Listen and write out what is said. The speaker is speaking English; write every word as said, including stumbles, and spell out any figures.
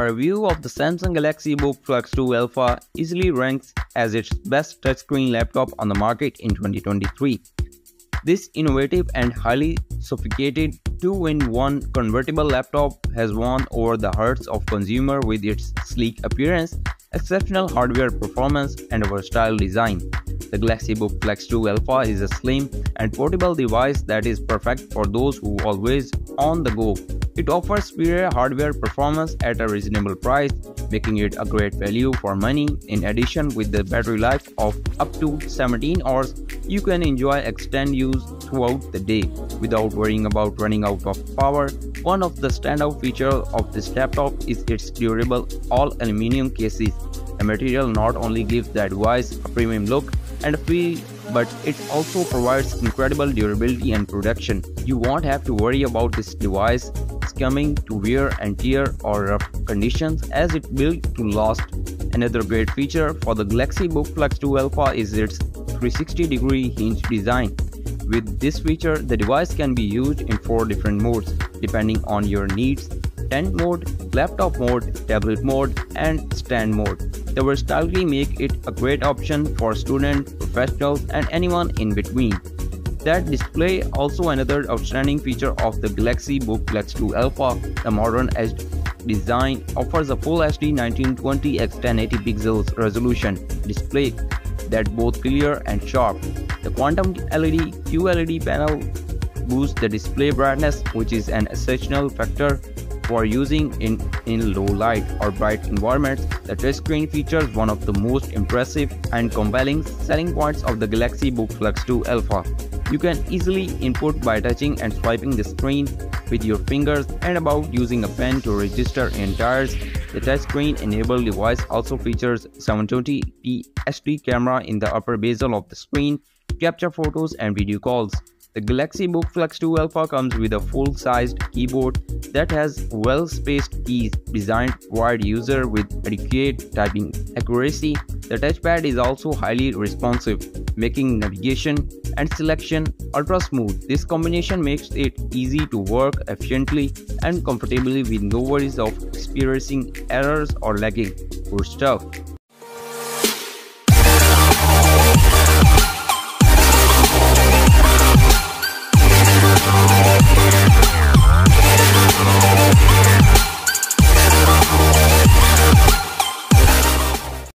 our review of the Samsung Galaxy Book Flex two Alpha easily ranks as its best touchscreen laptop on the market in twenty twenty-three. This innovative and highly sophisticated two in one convertible laptop has won over the hearts of consumers with its sleek appearance, exceptional hardware performance, and versatile design. The Galaxy Book Flex two Alpha is a slim and portable device that is perfect for those who are always on the go. It offers superior hardware performance at a reasonable price, making it a great value for money. In addition, with the battery life of up to seventeen hours, you can enjoy extended use throughout the day without worrying about running out of power. One of the standout features of this laptop is its durable all-aluminum cases. The material not only gives the device a premium look and a feel, but it also provides incredible durability and protection. You won't have to worry about this device succumbing to wear and tear or rough conditions, as it's built to last. Another great feature for the Galaxy Book Flex two Alpha is its three sixty degree hinge design. With this feature, the device can be used in four different modes, depending on your needs: tent mode, laptop mode, tablet mode, and stand mode. The versatility makes it a great option for students, professionals, and anyone in between. That display also another outstanding feature of the Galaxy Book Flex two Alpha. The modern edge design offers a full H D nineteen twenty by ten eighty pixels resolution display that's both clear and sharp. The quantum L E D Q L E D panel boosts the display brightness, which is an essential factor for using in, in low light or bright environments. The touchscreen features one of the most impressive and compelling selling points of the Galaxy Book Flex two Alpha. You can easily input by touching and swiping the screen with your fingers and about using a pen to register entires. The touchscreen-enabled device also features seven twenty p H D camera in the upper bezel of the screen to capture photos and video calls. The Galaxy Book Flex two Alpha comes with a full-sized keyboard that has well-spaced keys designed for users with adequate typing accuracy. The touchpad is also highly responsive, making navigation and selection ultra-smooth. This combination makes it easy to work efficiently and comfortably with no worries of experiencing errors or lagging. Good stuff.